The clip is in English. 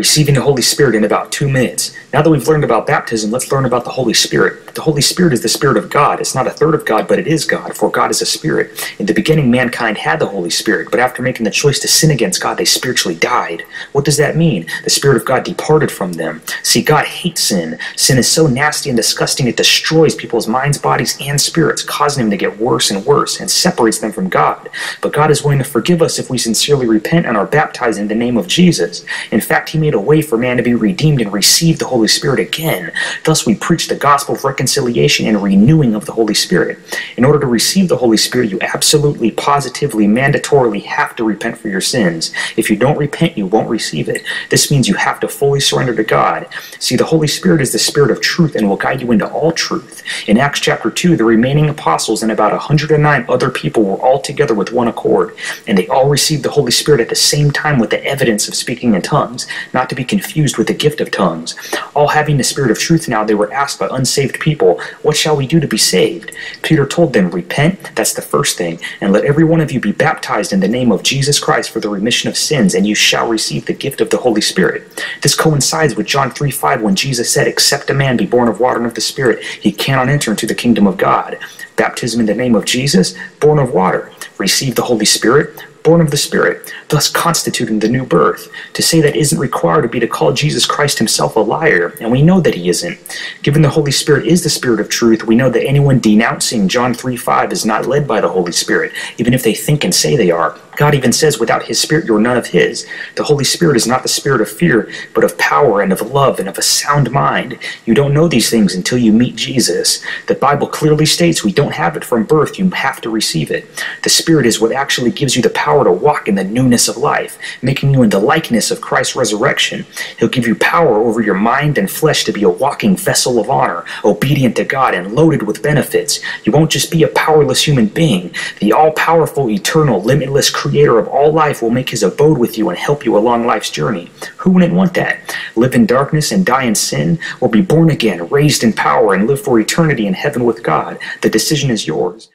receiving the Holy Spirit in about 2 minutes. Now that we've learned about baptism, let's learn about the Holy Spirit. The Holy Spirit is the Spirit of God. It's not a third of God, but it is God, for God is a Spirit. In the beginning, mankind had the Holy Spirit, but after making the choice to sin against God, they spiritually died. What does that mean? The Spirit of God departed from them. See, God hates sin. Sin is so nasty and disgusting, it destroys people's minds, bodies, and spirits, causing them to get worse and worse, and separates them from God. But God is willing to forgive us if we sincerely repent and are baptized in the name of Jesus. In fact, He made a way for man to be redeemed and receive the Holy Spirit again. Thus, we preach the gospel of reconciliation and renewing of the Holy Spirit. In order to receive the Holy Spirit, you absolutely, positively, mandatorily have to repent for your sins. If you don't repent, you won't receive it. This means you have to fully surrender to God. See, the Holy Spirit is the Spirit of truth and will guide you into all truth. In Acts chapter 2, the remaining apostles and about 109 other people were all together with one accord, and they all received the Holy Spirit at the same time with the evidence of speaking in tongues, not to be confused with the gift of tongues. All having the Spirit of truth now, they were asked by unsaved people, "What shall we do to be saved?" Peter told them, "Repent," that's the first thing, "and let every one of you be baptized in the name of Jesus Christ for the remission of sins, and you shall receive the gift of the Holy Spirit." This coincides with John 3:5 when Jesus said, "Except a man be born of water and of the Spirit, he cannot enter into the kingdom of God." Baptism in the name of Jesus, born of water, receive the Holy Spirit, born of the Spirit, thus constituting the new birth. To say that isn't required would be to call Jesus Christ himself a liar, and we know that he isn't. Given the Holy Spirit is the Spirit of truth, we know that anyone denouncing John 3:5 is not led by the Holy Spirit, even if they think and say they are. God even says, "Without his Spirit you are none of his." The Holy Spirit is not the Spirit of fear, but of power and of love and of a sound mind. You don't know these things until you meet Jesus. The Bible clearly states we don't have it from birth, you have to receive it. The Spirit is what actually gives you the power to walk in the newness of life, making you in the likeness of Christ's resurrection. He'll give you power over your mind and flesh to be a walking vessel of honor, obedient to God and loaded with benefits. You won't just be a powerless human being. The all-powerful, eternal, limitless Creator of all life will make his abode with you and help you along life's journey. Who wouldn't want that? Live in darkness and die in sin, or be born again, raised in power, and live for eternity in heaven with God. The decision is yours.